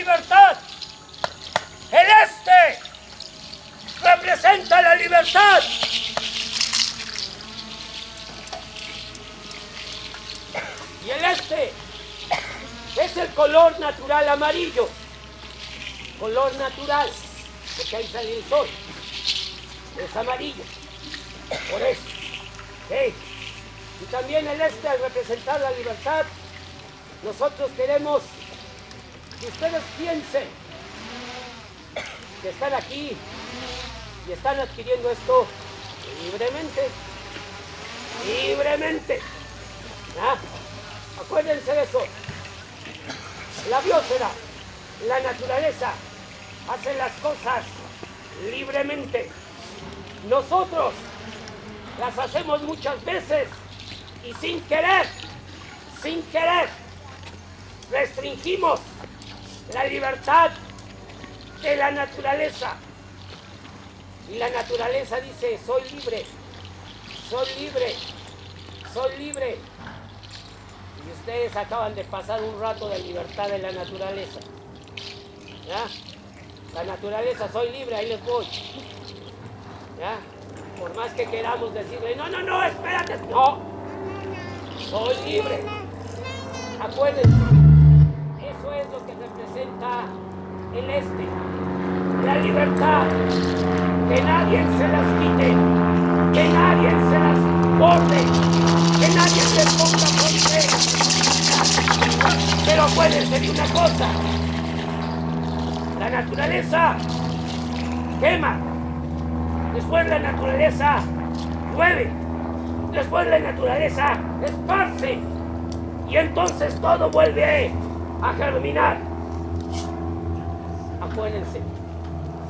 libertad. El este representa la libertad. Y el este es el color natural amarillo. Color natural, porque ahí sale el sol. Es amarillo. Por eso. ¿Sí? Y también el este, al representar la libertad, nosotros queremos que ustedes piensen que están aquí y están adquiriendo esto libremente. Libremente. ¿Ah? Acuérdense de eso. La biosfera, la naturaleza, hace las cosas libremente. Nosotros las hacemos muchas veces y sin querer, restringimos la libertad de la naturaleza. Y la naturaleza dice, soy libre, soy libre, soy libre. Y ustedes acaban de pasar un rato de libertad de la naturaleza. ¿Ya? La naturaleza, soy libre, ahí les voy. ¿Ya? Por más que queramos decirle, no, espérate, no. Soy libre. Acuérdense, eso es lo que representa el este. La libertad. Que nadie se las quite. Que nadie se las borre. Que nadie se ponga fuerte. Pero acuérdense de una cosa. La naturaleza quema. Después la naturaleza mueve. Después la naturaleza esparce. Y entonces todo vuelve a germinar. Acuérdense,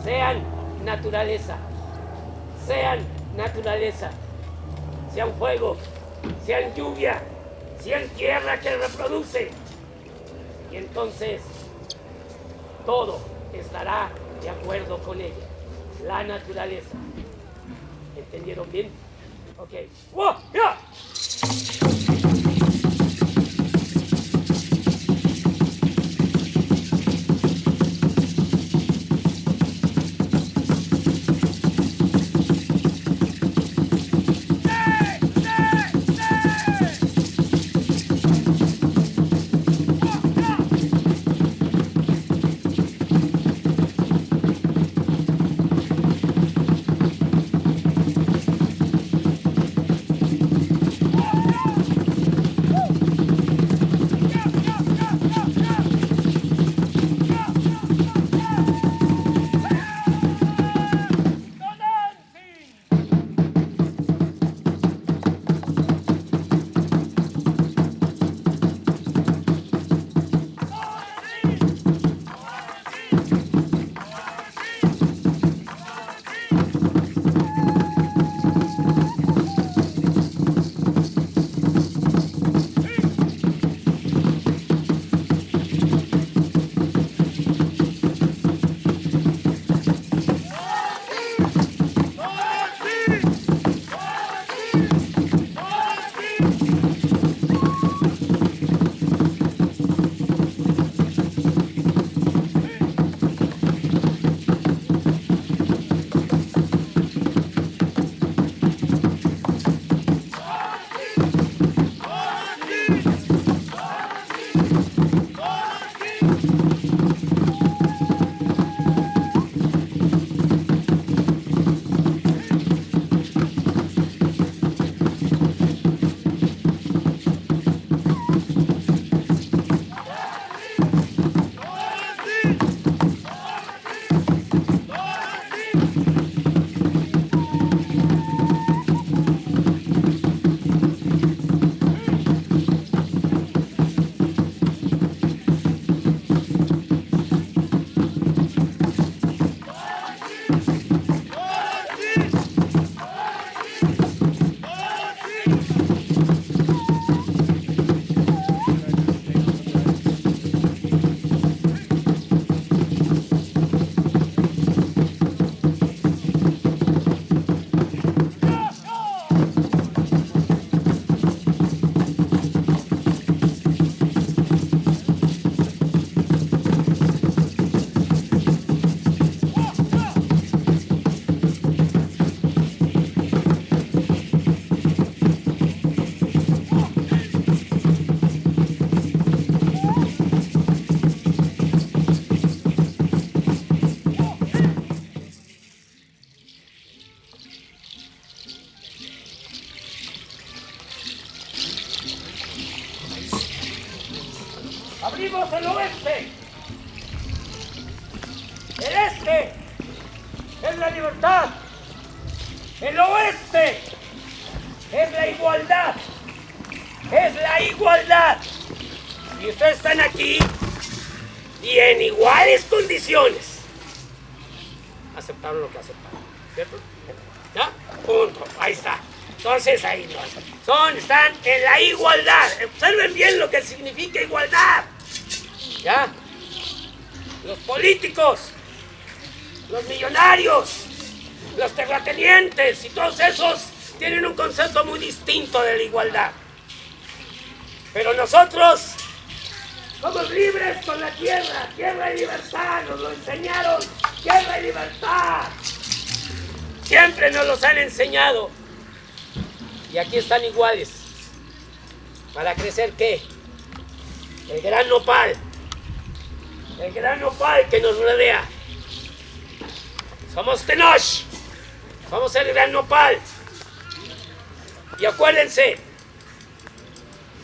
sean naturaleza. Sean naturaleza. Sean fuego, sean lluvia, sean tierra que reproduce. Y entonces todo estará de acuerdo con ella. La naturaleza. ¿Entendieron bien? Ok. ¡Wow! ¡Ya! oeste, el este es la libertad, el oeste es la igualdad, es la igualdad. Y ustedes están aquí y en iguales condiciones aceptaron lo que aceptaron, ¿cierto? ¿Ya? Punto, ahí está. Entonces ahí no son, están en la igualdad. Observen bien lo que significa igualdad. ¿Ya? Los políticos, los millonarios, los terratenientes y todos esos tienen un concepto muy distinto de la igualdad. Pero nosotros somos libres con la tierra, tierra y libertad, nos lo enseñaron, tierra y libertad. Siempre nos los han enseñado. Y aquí están iguales. ¿Para crecer qué? El gran nopal. El gran nopal que nos rodea. Somos Tenosh. Somos el gran nopal. Y acuérdense,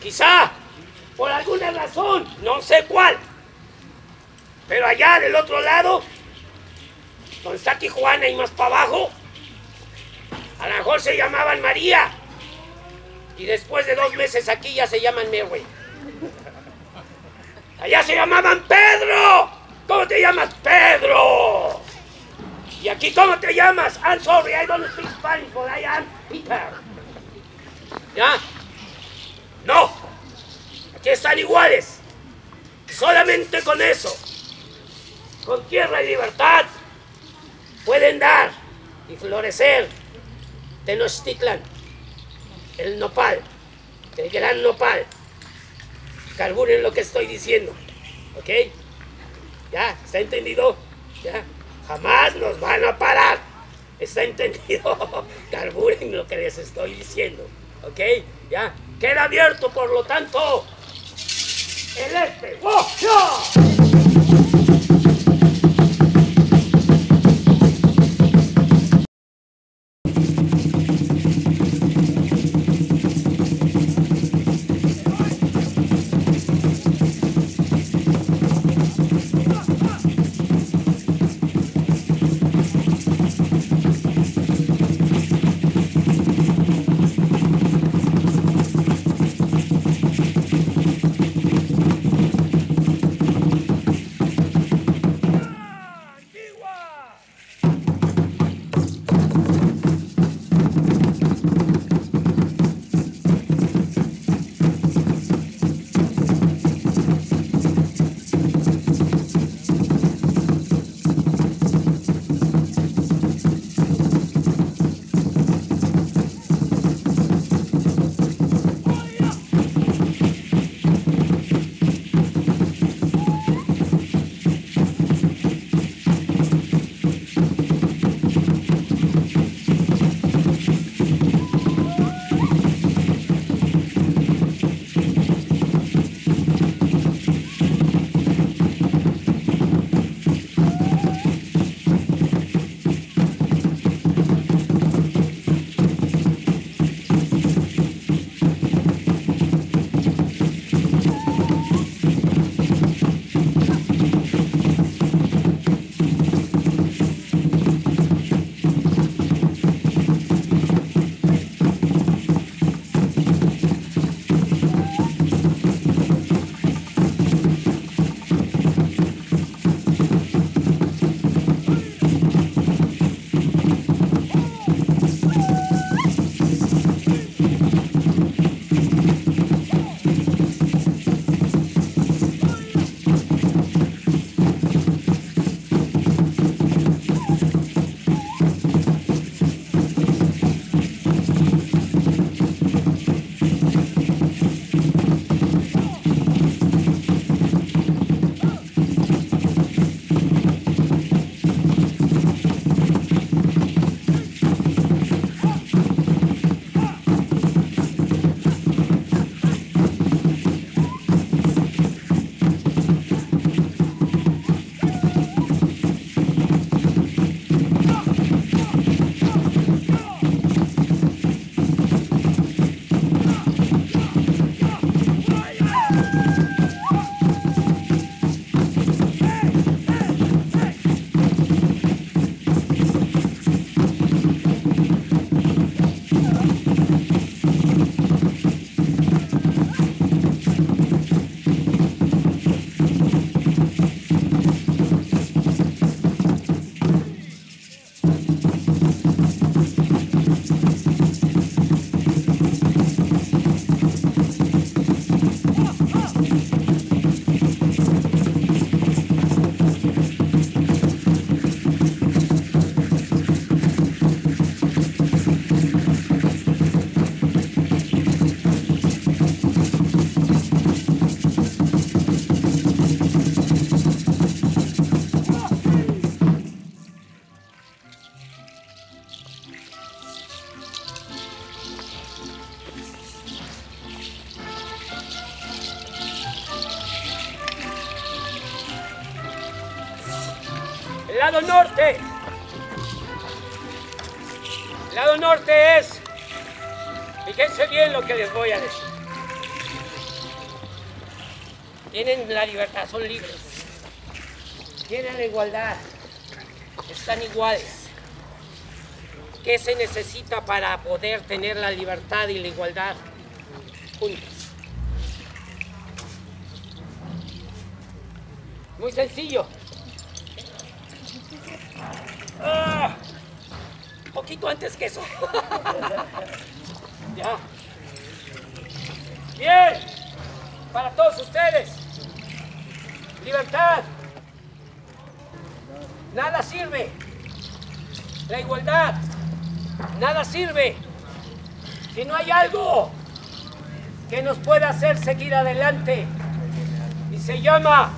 quizá por alguna razón, no sé cuál, pero allá del otro lado, donde está Tijuana y más para abajo, a lo mejor se llamaban María. Y después de 2 meses aquí ya se llaman Merwin. Allá se llamaban Pedro. ¿Cómo te llamas? Pedro. Y aquí, ¿cómo te llamas? I'm sorry, I don't speak Spanish, but I am Peter. ¿Ya? No. Aquí están iguales. Solamente con eso, con tierra y libertad, pueden dar y florecer Tenochtitlan, el nopal, el gran nopal. Carburen lo que estoy diciendo, ¿ok? ¿Ya? ¿Está entendido? ¿Ya? Jamás nos van a parar. ¿Está entendido? Carburen lo que les estoy diciendo, ¿ok? ¿Ya? Queda abierto, por lo tanto, el este. ¡Oh, no! Lado norte. Lado norte es... Fíjense bien lo que les voy a decir. Tienen la libertad, son libres. Tienen la igualdad. Están iguales. ¿Qué se necesita para poder tener la libertad y la igualdad juntos? Muy sencillo. ¡Ah! Un poquito antes que eso. Ya. Bien. Para todos ustedes. Libertad. Nada sirve. La igualdad. Nada sirve. Si no hay algo que nos pueda hacer seguir adelante. Y se llama...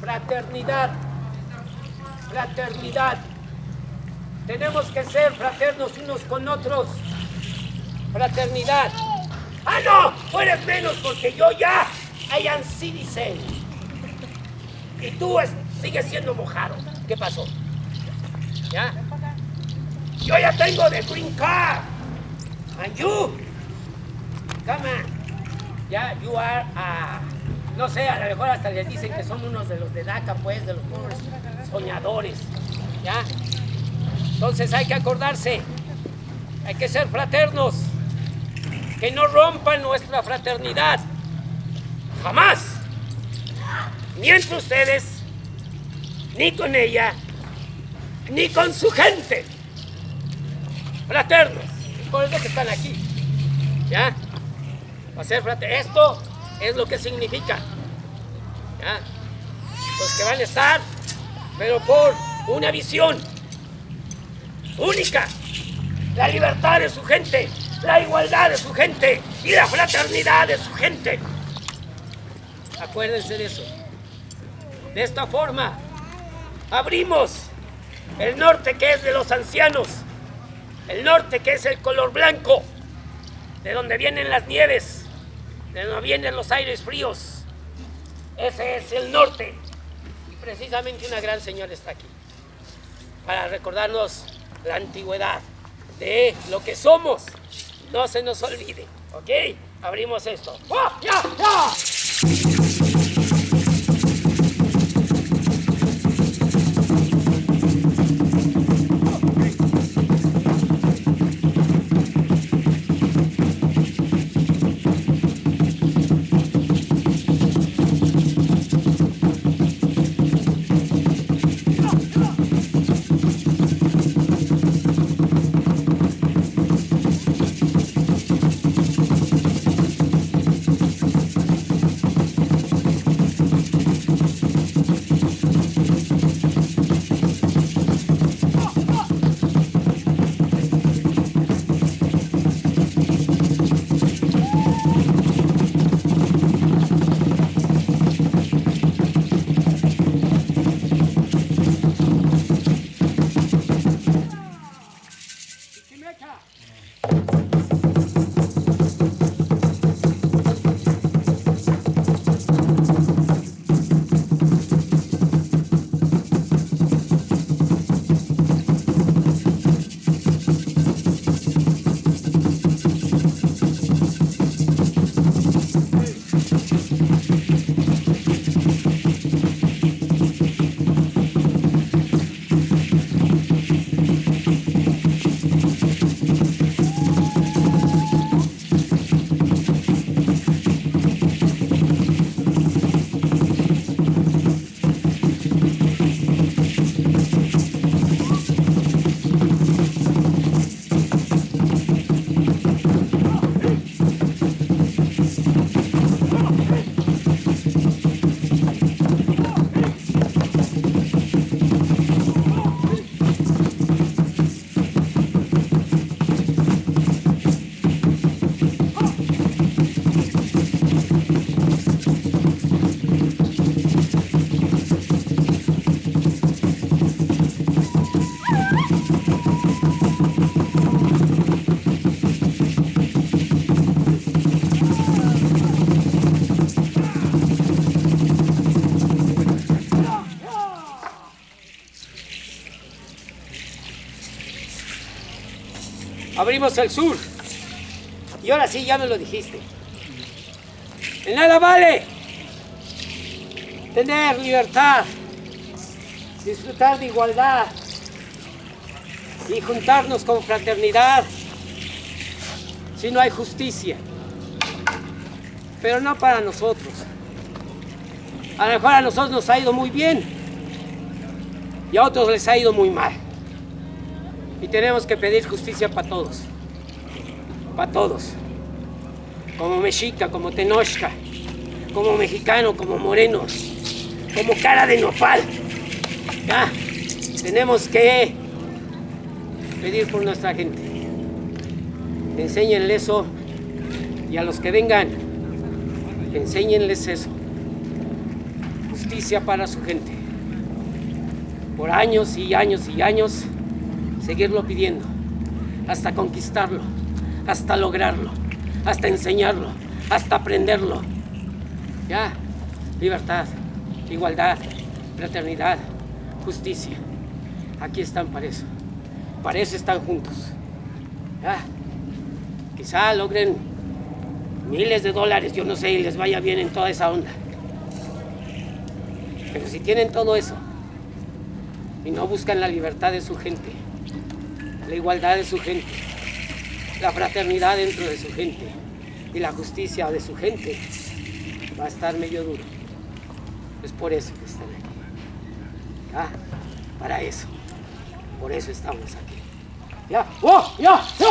fraternidad, fraternidad. Tenemos que ser fraternos unos con otros. Fraternidad. ¡Ah, no! Tú eres menos porque yo ya I am citizen. Y tú sigues siendo mojado. ¿Qué pasó? ¿Ya? Yo ya tengo de green card. And you, come on. Ya, you are a... No sé, a lo mejor hasta les dicen que son unos de los de DACA, pues, de los pobres soñadores, ¿ya? Entonces hay que acordarse, hay que ser fraternos, que no rompan nuestra fraternidad, jamás, ni entre ustedes, ni con ella, ni con su gente, fraternos, por eso que están aquí, ¿ya? Para ser fraternos, esto... es lo que significa. ¿Ya? Los que van a estar, pero por una visión única. La libertad de su gente, la igualdad de su gente y la fraternidad de su gente. Acuérdense de eso. De esta forma, abrimos el norte que es de los ancianos, el norte que es el color blanco, de donde vienen las nieves, de donde vienen los aires fríos. Ese es el norte. Y precisamente una gran señora está aquí para recordarnos la antigüedad de lo que somos. No se nos olvide, ¿ok? Abrimos esto. ¡Oh, ya, ya! abrimos el sur. Y ahora sí, ya me lo dijiste. En nada vale tener libertad, disfrutar de igualdad y juntarnos con fraternidad si no hay justicia. Pero no para nosotros. A lo mejor a nosotros nos ha ido muy bien y a otros les ha ido muy mal. Y tenemos que pedir justicia para todos. Para todos. Como mexica, como tenochca, como mexicano, como morenos, como cara de nopal. Ya, tenemos que pedir por nuestra gente. Enséñenles eso y a los que vengan, enséñenles eso. Justicia para su gente. Por años y años y años, seguirlo pidiendo, hasta conquistarlo, hasta lograrlo, hasta enseñarlo, hasta aprenderlo. Ya, libertad, igualdad, fraternidad, justicia. Aquí están para eso están juntos. Ya, quizá logren miles de dólares, yo no sé, y les vaya bien en toda esa onda. Pero si tienen todo eso y no buscan la libertad de su gente, la igualdad de su gente, la fraternidad dentro de su gente y la justicia de su gente, va a estar medio duro. Es por eso que están aquí. ¿Ya? Para eso. Por eso estamos aquí. ¡Ya! ¡Oh! ¡Ya! ¡Ya!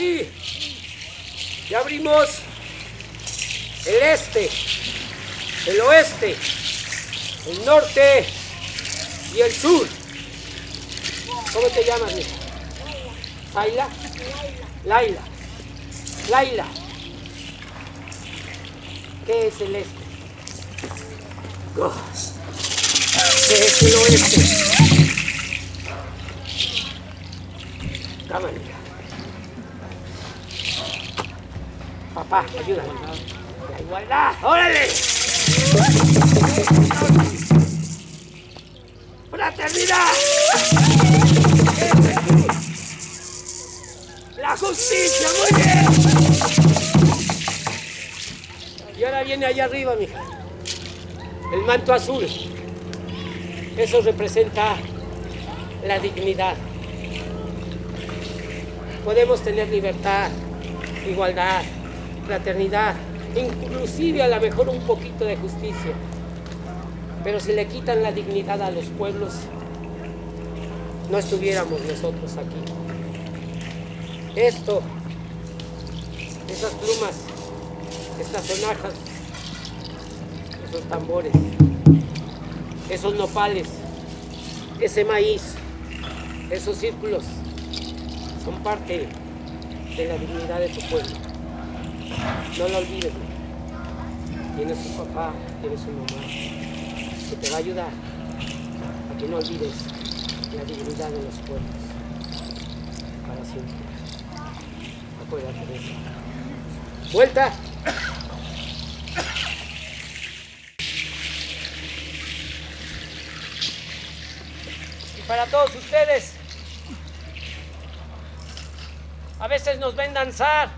así. Ya abrimos el este, el oeste, el norte y el sur. ¿Cómo te llamas, mija? ¿Laila? Laila. Laila. ¿Qué es el este? Oh. ¿Qué es el oeste? Cámara. Papá, ayúdame. La igualdad. ¡Órale! ¡Fraternidad! ¡La justicia! ¡Muy bien! Y ahora viene allá arriba, mija. El manto azul. Eso representa la dignidad. Podemos tener libertad, igualdad, fraternidad, inclusive a lo mejor un poquito de justicia. Pero si le quitan la dignidad a los pueblos, no estuviéramos nosotros aquí. Esto, esas plumas, estas sonajas, esos tambores, esos nopales, ese maíz, esos círculos, son parte de la dignidad de tu pueblo. No lo olvides. Tienes un papá, tienes una mamá que te va a ayudar a que no olvides la dignidad de los pueblos para siempre. Acuérdate de eso. ¡Vuelta! Y para todos ustedes, a veces nos ven danzar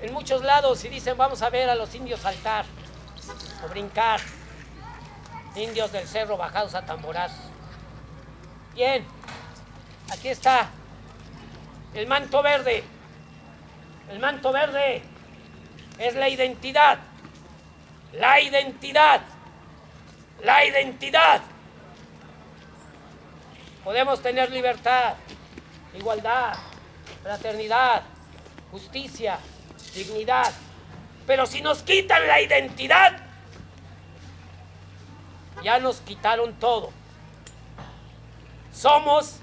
en muchos lados y dicen, vamos a ver a los indios saltar o brincar. Indios del cerro bajados a tamborazos. Bien, aquí está el manto verde. El manto verde es la identidad. La identidad. La identidad. Podemos tener libertad, igualdad, fraternidad, justicia, dignidad. Pero si nos quitan la identidad, ya nos quitaron todo. Somos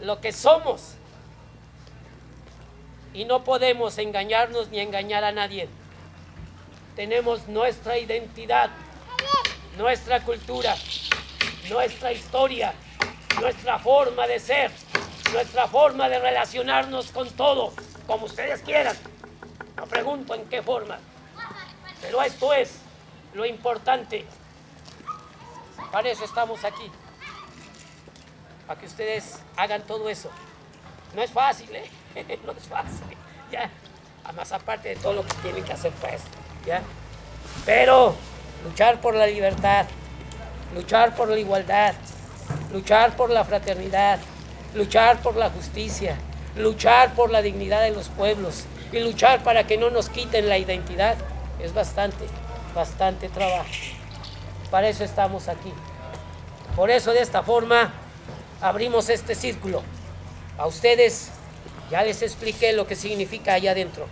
lo que somos. Y no podemos engañarnos ni engañar a nadie. Tenemos nuestra identidad, nuestra cultura, nuestra historia, nuestra forma de ser, nuestra forma de relacionarnos con todo, como ustedes quieran. No pregunto en qué forma, pero esto es lo importante. Para eso estamos aquí, para que ustedes hagan todo eso. No es fácil, ¿eh? No es fácil, ¿ya? Más aparte de todo lo que tienen que hacer para esto, ¿ya? Pero luchar por la libertad, luchar por la igualdad, luchar por la fraternidad, luchar por la justicia, luchar por la dignidad de los pueblos y luchar para que no nos quiten la identidad es bastante trabajo. Para eso estamos aquí. Por eso de esta forma abrimos este círculo. A ustedes ya les expliqué lo que significa allá adentro.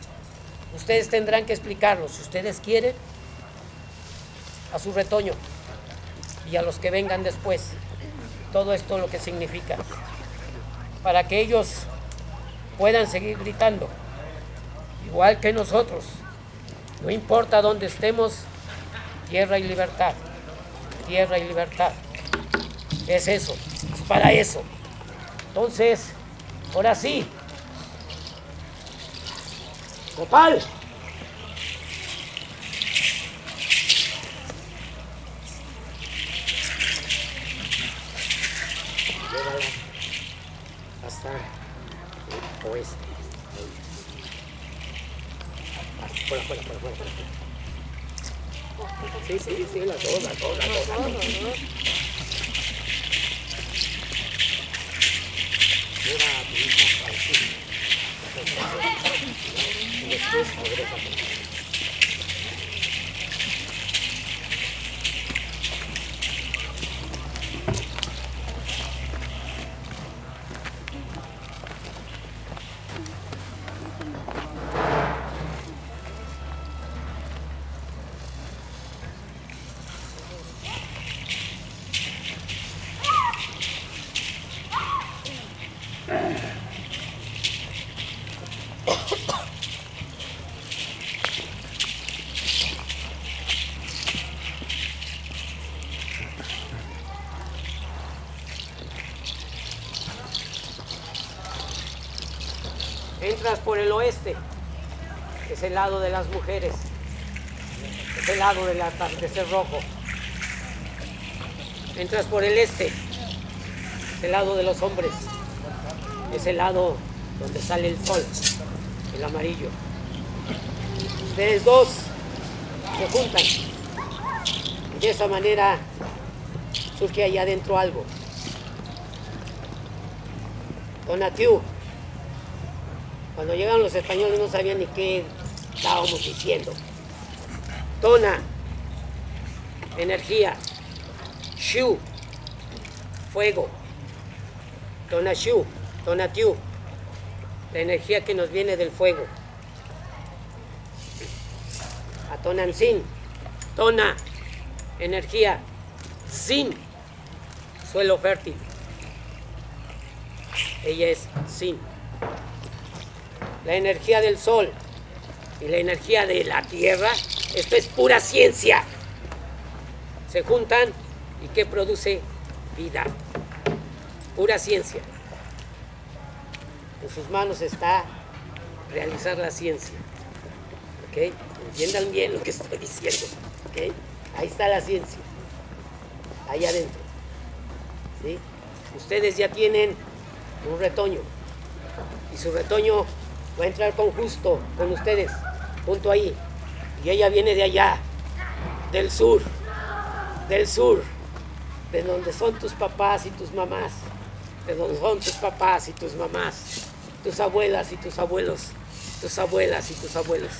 Ustedes tendrán que explicarlo, si ustedes quieren, a su retoño y a los que vengan después. Todo esto lo que significa, para que ellos puedan seguir gritando, igual que nosotros. No importa dónde estemos, tierra y libertad, tierra y libertad. Es eso, es para eso. Entonces, ahora sí. Copal. Llévala hasta el oeste. Fuera. Sí, la cosa. Lleva a tu hija al sur. Y después regresa por ti. entras por el oeste, es el lado de las mujeres, es el lado del atardecer rojo. Entras por el este, es el lado de los hombres, es el lado donde sale el sol, el amarillo. Ustedes dos se juntan. De esa manera surge allá adentro algo. Tonatiuh. Cuando llegaron los españoles no sabían ni qué estábamos diciendo. Tona, energía. Shu, fuego. Tonashu, Tonatiuh, la energía que nos viene del fuego. A Tonantzin, Tona, energía. Sin, suelo fértil. Ella es Sin. La energía del sol y la energía de la tierra, esto es pura ciencia. Se juntan y ¿qué produce? Vida. Pura ciencia. En sus manos está realizar la ciencia. ¿Okay? Entiendan bien lo que estoy diciendo. ¿Okay? Ahí está la ciencia. Ahí adentro. ¿Sí? Ustedes ya tienen un retoño. Y su retoño va a entrar con justo, con ustedes, junto ahí. Y ella viene de allá, del sur, de donde son tus papás y tus mamás, de donde son tus papás y tus mamás, tus abuelas y tus abuelos, tus abuelas y tus abuelos.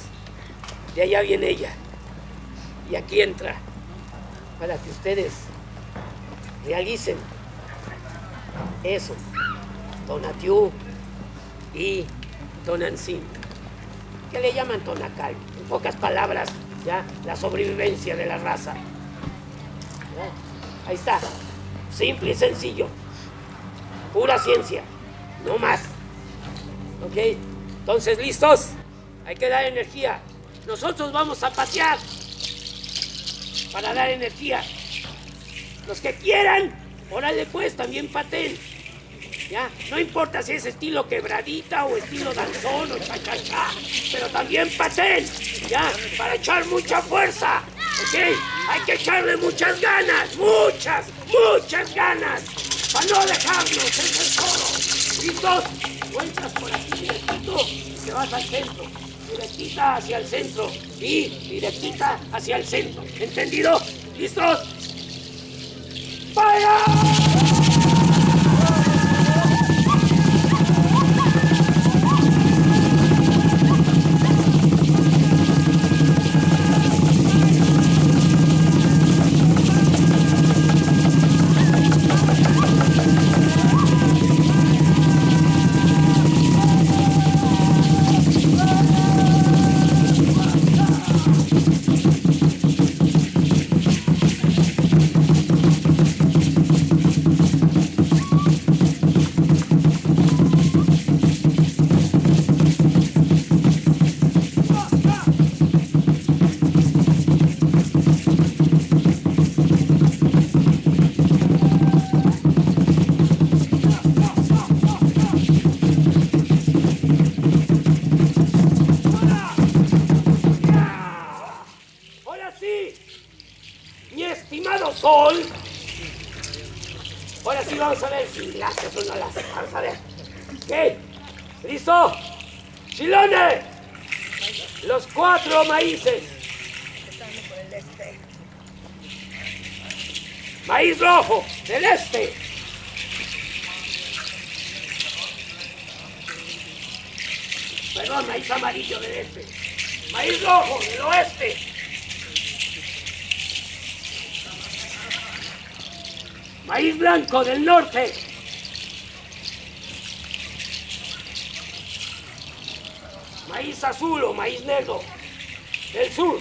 De allá viene ella. Y aquí entra, para que ustedes realicen eso. Tonatiuh y Tonantzin, que le llaman tonacal, en pocas palabras, ya, la sobrevivencia de la raza. ¿Ya? Ahí está, simple y sencillo, pura ciencia, no más. ¿Ok? Entonces, ¿listos? Hay que dar energía. Nosotros vamos a pasear para dar energía. Los que quieran, órale pues, también pateen. ¿Ya? No importa si es estilo quebradita o estilo danzón o cha-cha-cha, pero también paten, ¿ya? Para echar mucha fuerza, ¿ok? Hay que echarle muchas, muchas ganas, para no dejarnos, eso es todo. ¿Listos? Vueltas por aquí directito y te vas al centro, directita hacia el centro y directita hacia el centro, ¿entendido? ¿Listos? ¡Para! Ahora sí vamos a ver si las o no las. Vamos a ver. ¿Ok? ¿Listo? ¡Chilones! Los 4 maíces. Maíz rojo, del este. Perdón, maíz amarillo del este. Maíz rojo, del oeste. Maíz blanco del norte. Maíz azul o maíz negro del sur.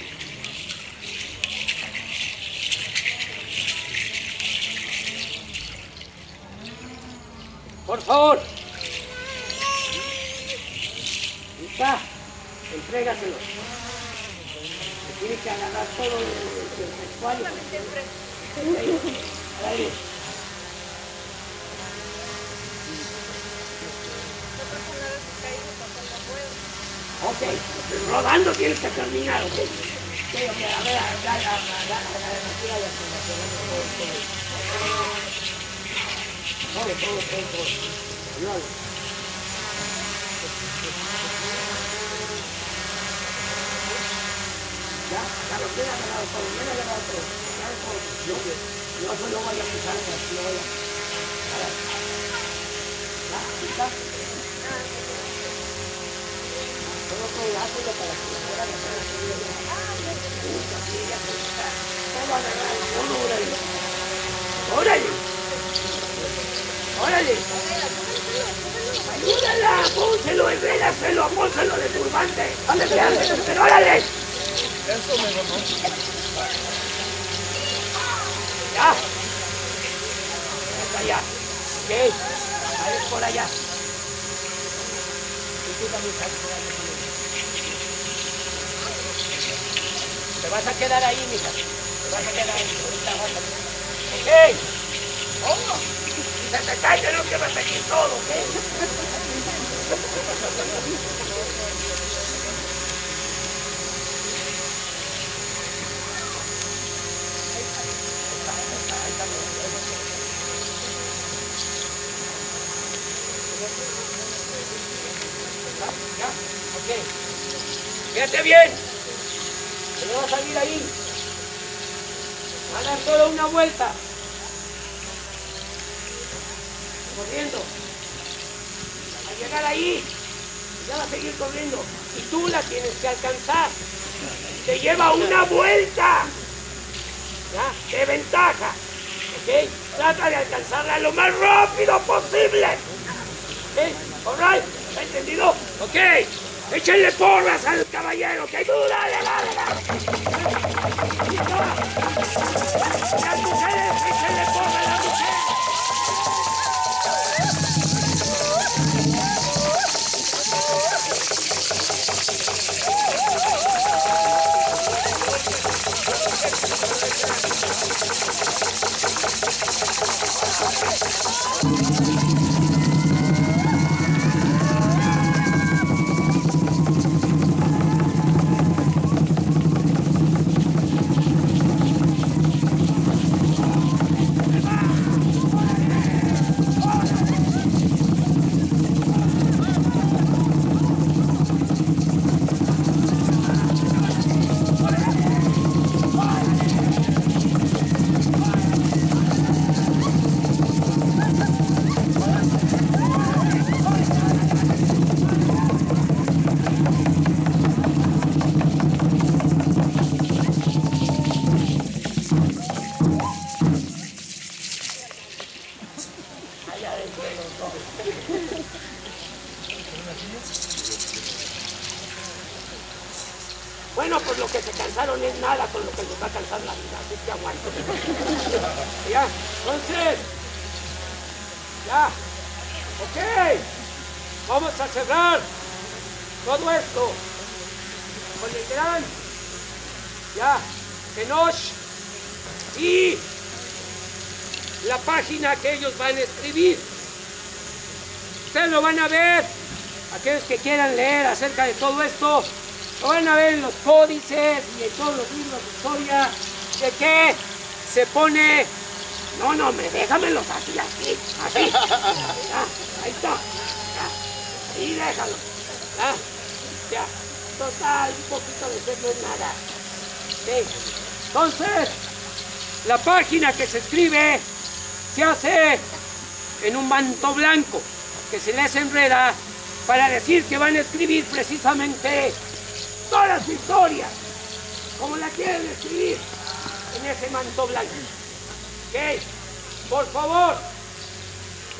Por favor. Está. Entrégaselo. Se tiene que agarrar todo el vestuario. Ahí. No pasa nada si cae, no pasa nada. ok. Rodando tienes que terminar, ok. Sí, ok, a ver, ¡Órale! ¡Ayúdala! ¡Pónselo, envélaselo! ¡Pónselo de turbante! ¡Órale! ¡Pero órale! Eso me lo mando. ¡Ya! ¡Hasta allá! ¡Ok! ¡A ver por allá! Te vas a quedar ahí, mija. Te vas a quedar ahí. ¡Ok! ¡Oh! ¡Se te cae lo que va a seguir todo! ¿Ok? ¿Ya? Ok. ¡Fíjate bien! ¡Se le va a salir ahí! ¡Va a dar toda una vuelta! Corriendo, al llegar ahí, ya va a seguir corriendo, y tú la tienes que alcanzar, te lleva una vuelta, ¿ya? De ventaja, ¿ok? Trata de alcanzarla lo más rápido posible, ¿ok? ¿Alright? ¿Está entendido? ¿Ok? Échenle porras al caballero, que ayuda, dale. Las mujeres, échenle porras a las mujeres. Bueno, pues lo que se cansaron es nada con lo que nos va a cansar la vida, así que aguanto. Ya, entonces, ya, ok, vamos a cerrar todo esto con el gran, ya, Tenosh y la página que ellos van a escribir. Ustedes lo van a ver, aquellos que quieran leer acerca de todo esto, lo van a ver en los códices y en todos los libros de historia, de que se pone... No, no, déjamelos así, así, así. Ya, ahí está. Ya, ahí déjalos. Ya, ya. Total, un poquito de sed no es nada. Sí. Entonces, la página que se escribe se hace en un manto blanco que se les enreda para decir que van a escribir precisamente toda su historia, como la quieren escribir en ese manto blanco. ¿Ok? Por favor,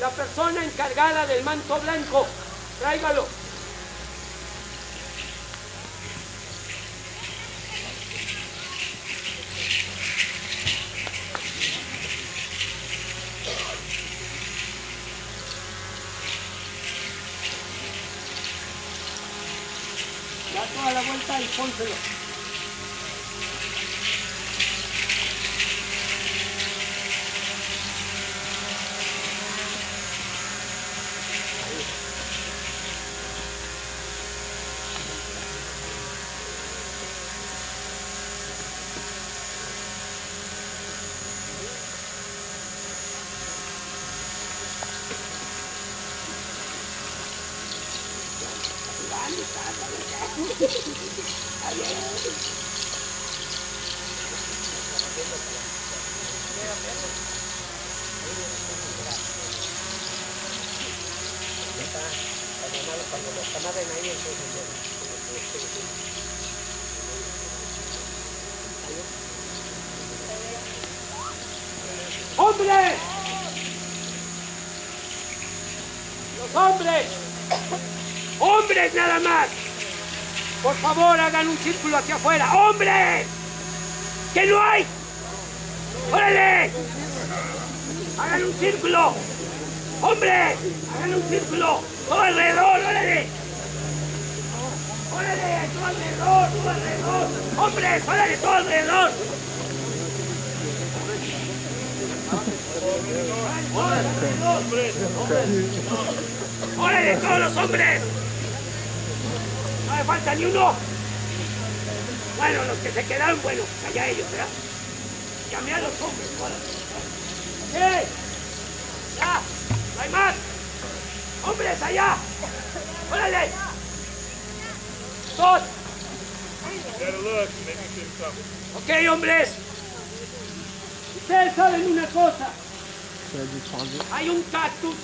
la persona encargada del manto blanco, tráigalo. A la vuelta y pónselo. ¡Hombre! ¡Los hombres! ¡Hombres nada más! Por favor, hagan un círculo hacia afuera. ¡Hombres! ¡Que no hay! ¡Órale! ¡Hagan un círculo! ¡Hombres! ¡Hagan un círculo! ¡Todo alrededor! ¡Órale! ¡Órale! ¡Todo alrededor! ¡Todo alrededor! ¡Hombres! ¡Órale! ¡Todo alrededor! ¡Órale, todos los hombres! ¡No me falta ni uno! Bueno, los que se quedaron, bueno, allá ellos, ¿verdad? Llamé a los hombres, ¡órale! ¡Eh! ¡Ya! ¡No hay más! ¡Hombres, allá! ¡Órale! ¡Dos! ¡Ok, hombres! Ustedes saben una cosa. Hay un cactus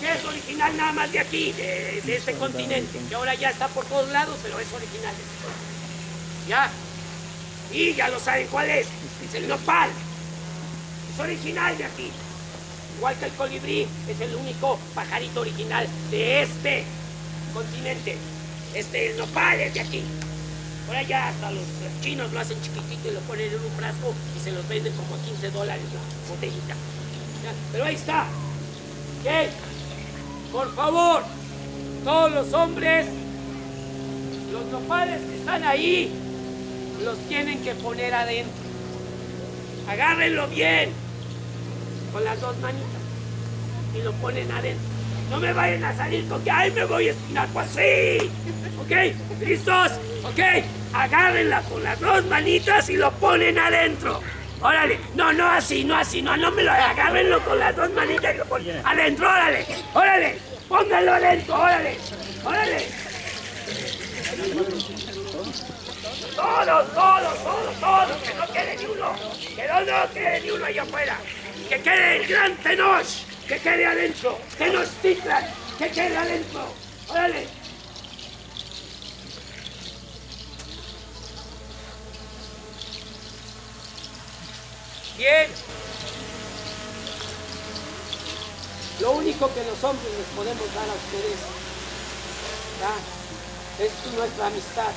que es original nada más de aquí, de este continente, que ahora ya está por todos lados, pero es original de este continente. ¿Ya? Y ya lo saben cuál es. Es el nopal. Es original de aquí. Igual que el colibrí, es el único pajarito original de este continente. El nopal es de aquí. Ahora ya hasta los chinos lo hacen chiquitito y lo ponen en un frasco y se los venden como a $15 la botellita. Pero ahí está. ¿Ok? Por favor, todos los hombres, los nopales que están ahí, los tienen que poner adentro. Agárrenlo bien con las dos manitas y lo ponen adentro. No me vayan a salir con que ¡ay, me voy a espinar! ¡Pues sí! ¿Ok? ¿Listos? ¿Ok? Agárrenla con las dos manitas y lo ponen adentro. ¡Órale! No, no así, no así, no, no me lo... Agárrenlo con las dos manitas y lo ponen adentro. ¡Órale! ¡Órale! ¡Pónganlo adentro! ¡Órale! ¡Órale! ¡Todos, todos, todos, todos! ¡Que no quede ni uno! ¡Que no, no quede ni uno allá afuera! ¡Que quede el gran Tenosh! ¡Que quede adentro! ¡Tenochtitlan! ¡Que quede adentro! ¡Órale! Bien. Lo único que los hombres les podemos dar a ustedes, ¿ya?, es nuestra amistad.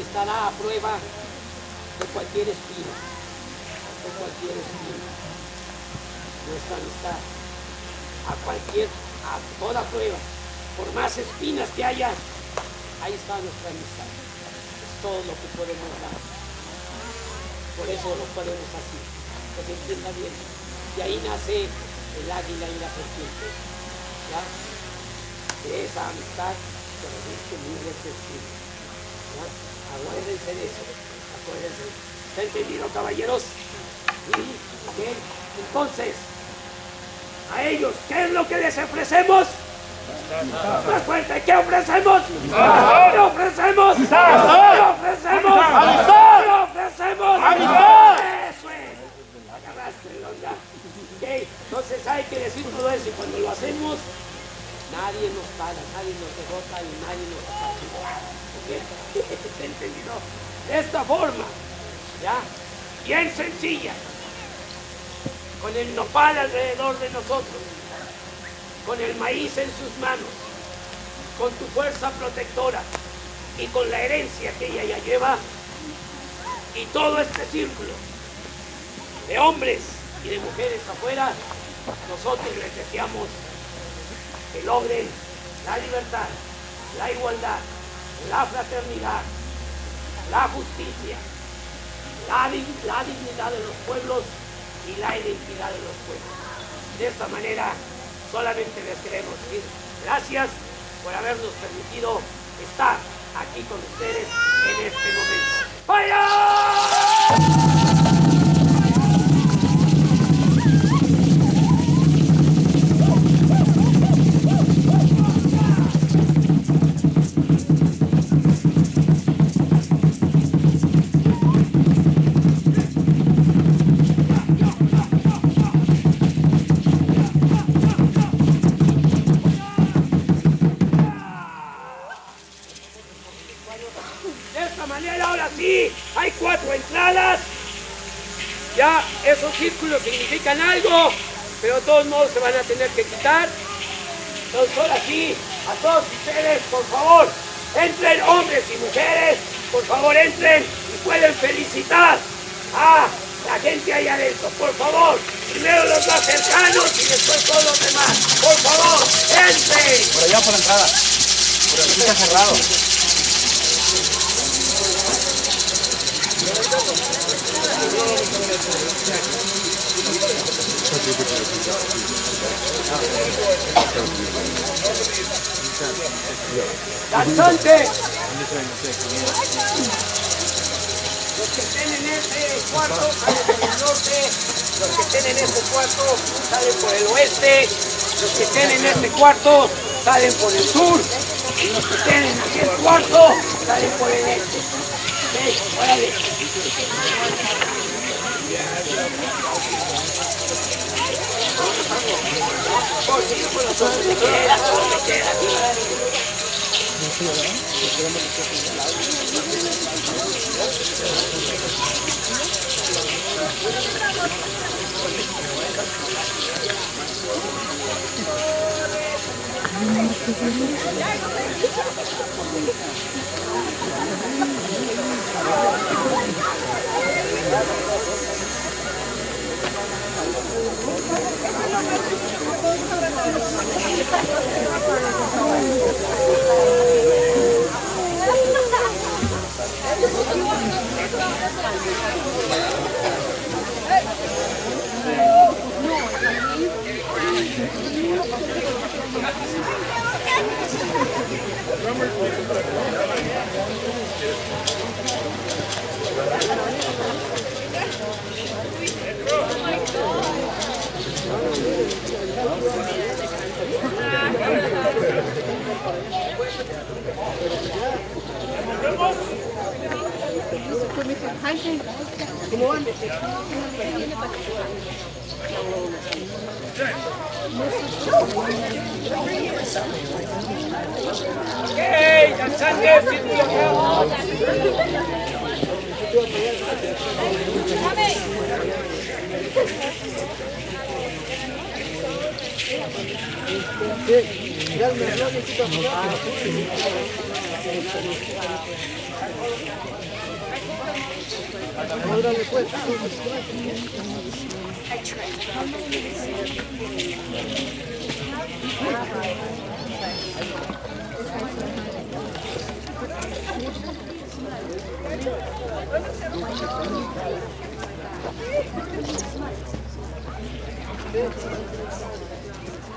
Estará a prueba de cualquier espina. De cualquier espina. Nuestra amistad. A toda prueba, por más espinas que haya, ahí está nuestra amistad. Es todo lo que podemos dar. Por eso lo podemos así, que se entienda bien. Y ahí nace el águila y la serpiente, ¿ya? De esa amistad, pero es que libre es espina. Acuérdense de eso, acuérdense. ¿Está entendido, caballeros? ¿Sí? ¿Okay? Entonces, a ellos, ¿qué es lo que les ofrecemos? Más fuerte, ¿qué ofrecemos? ¿Qué ofrecemos? ¿Qué ofrecemos? ¡Amistad! ¿Qué ofrecemos? ¡Amistad! ¡Eso es! Agarraste la onda. Ok, entonces hay que decir todo eso y cuando lo hacemos, nadie nos para, nadie nos derrota y nadie nos ataca. ¿Ok? ¿Se entendió? De esta forma, ¿ya? Bien sencilla. Con el nopal alrededor de nosotros, con el maíz en sus manos, con tu fuerza protectora y con la herencia que ella ya lleva, y todo este círculo de hombres y de mujeres afuera, nosotros les deseamos que logren la libertad, la igualdad, la fraternidad, la justicia, la dignidad de los pueblos y la identidad de los pueblos. De esta manera, solamente les queremos decir gracias por habernos permitido estar aquí con ustedes en este momento. ¡Vaya! esos círculos significan algo, pero de todos modos se van a tener que quitar. Entonces ahora sí, a todos ustedes, por favor, entren hombres y mujeres, por favor entren y pueden felicitar a la gente ahí adentro, por favor. Primero los más cercanos y después todos los demás. Por favor, entren. Por allá por la entrada, por aquí está cerrado. ¡Danzante! Los que estén en este cuarto salen por el norte, los que estén en este cuarto salen por el oeste, los que estén en este cuarto salen por el sur, y los que estén en aquel cuarto salen por el este. Okay, órale.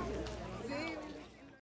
Gracias.